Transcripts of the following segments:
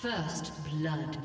First blood.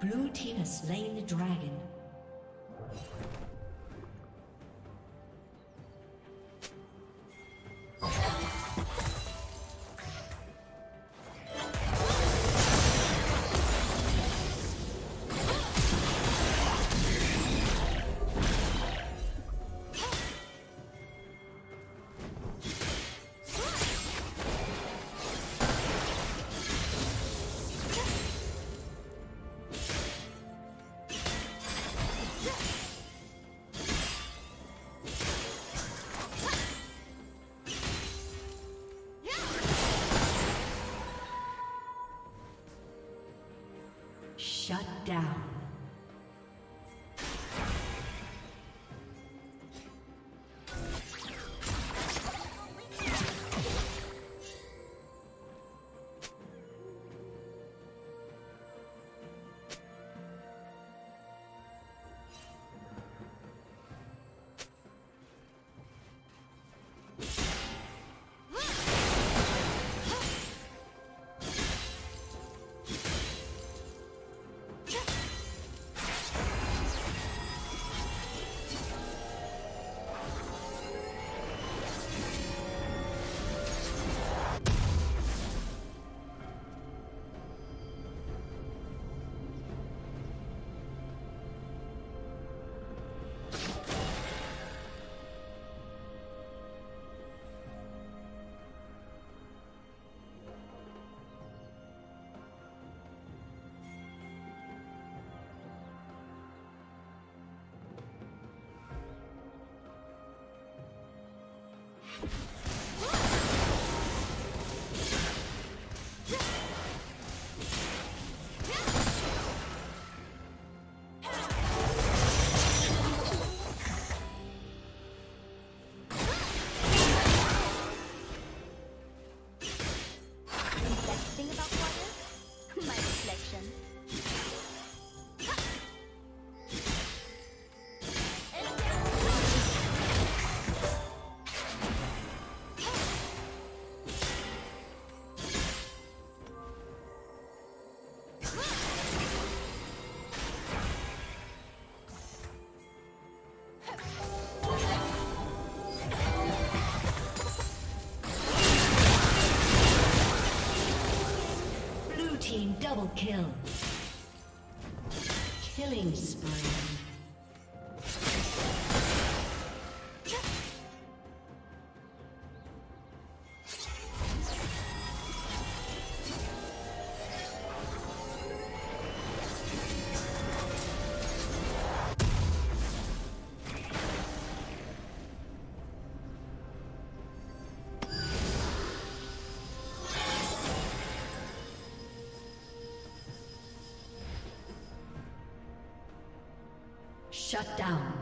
Blue team has slain the dragon. Shut down. kill. Killing spree. Shut down.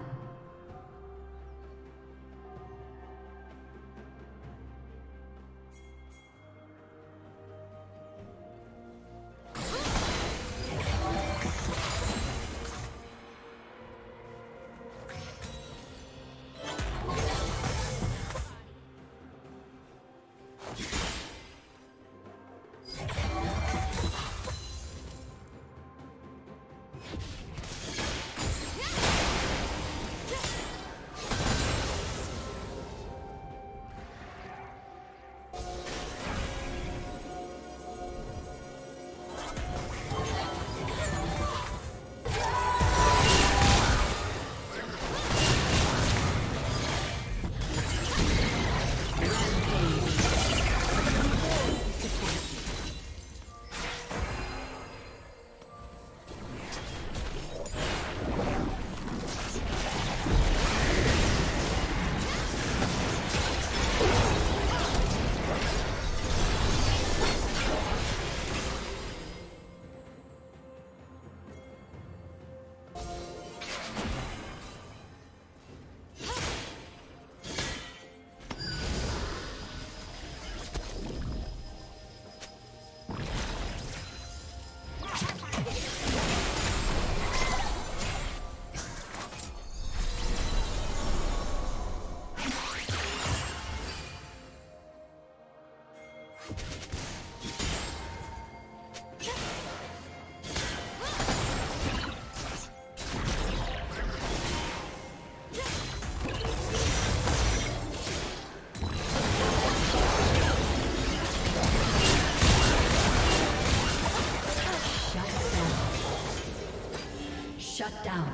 Shut down.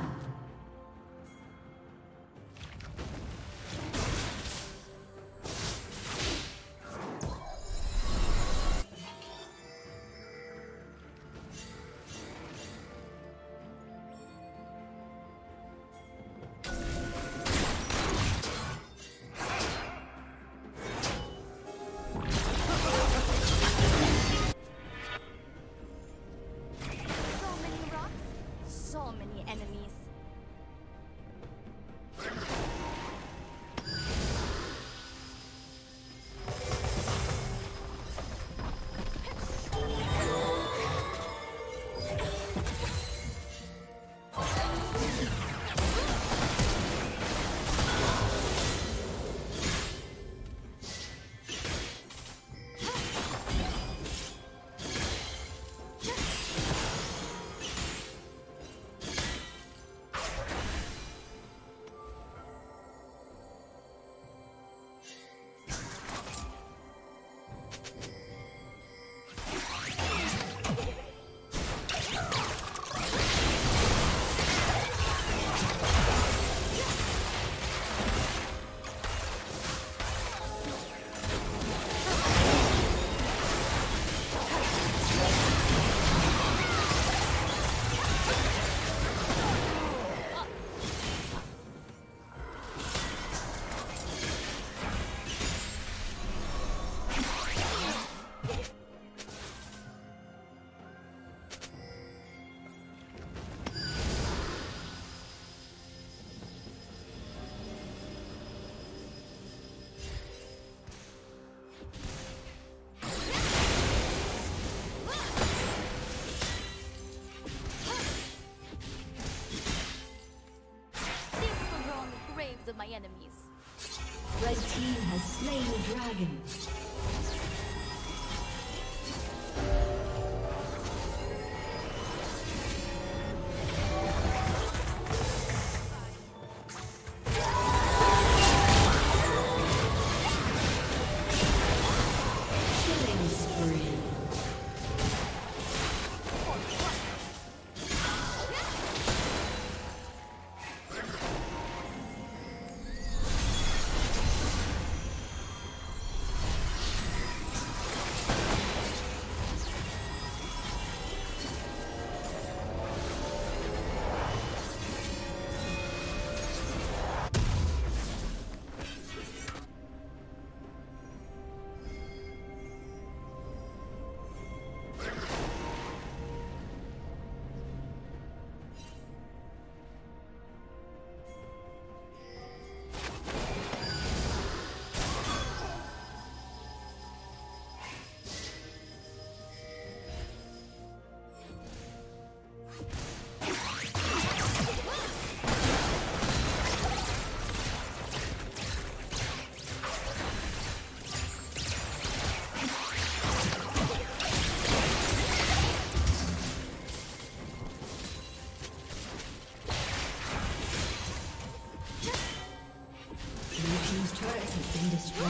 My enemies. Red team has slain the dragon. Killing spree. been destroyed.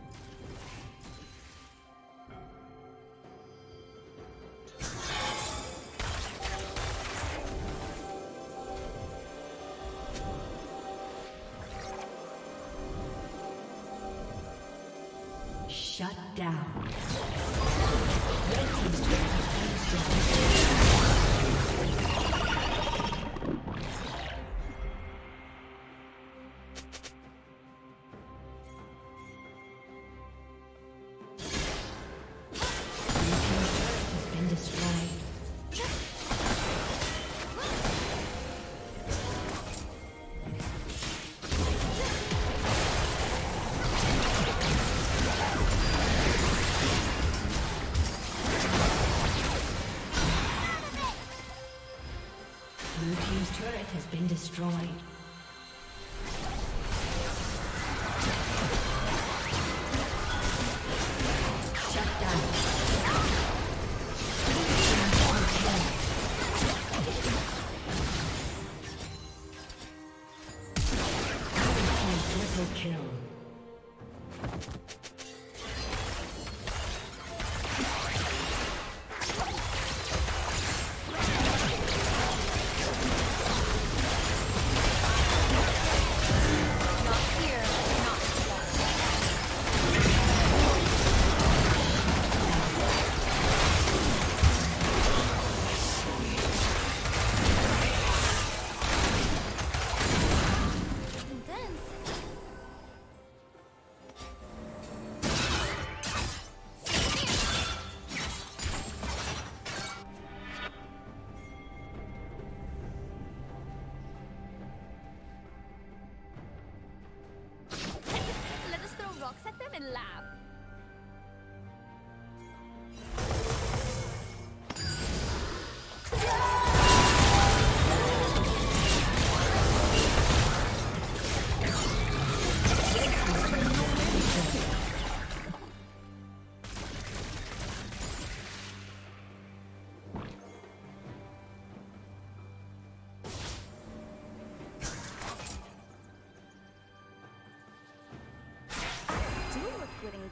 Shut down. Red team's turret has been destroyed. Red team's turret has been destroyed. Destroyed.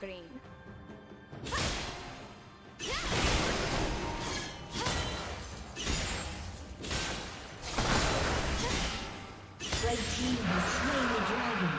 on green. Red team has slain the dragon.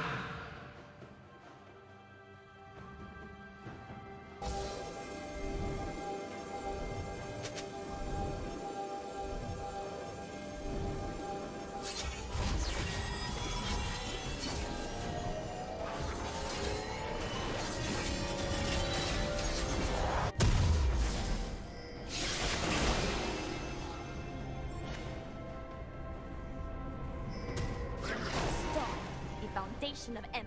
Foundation of empires.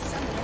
Something.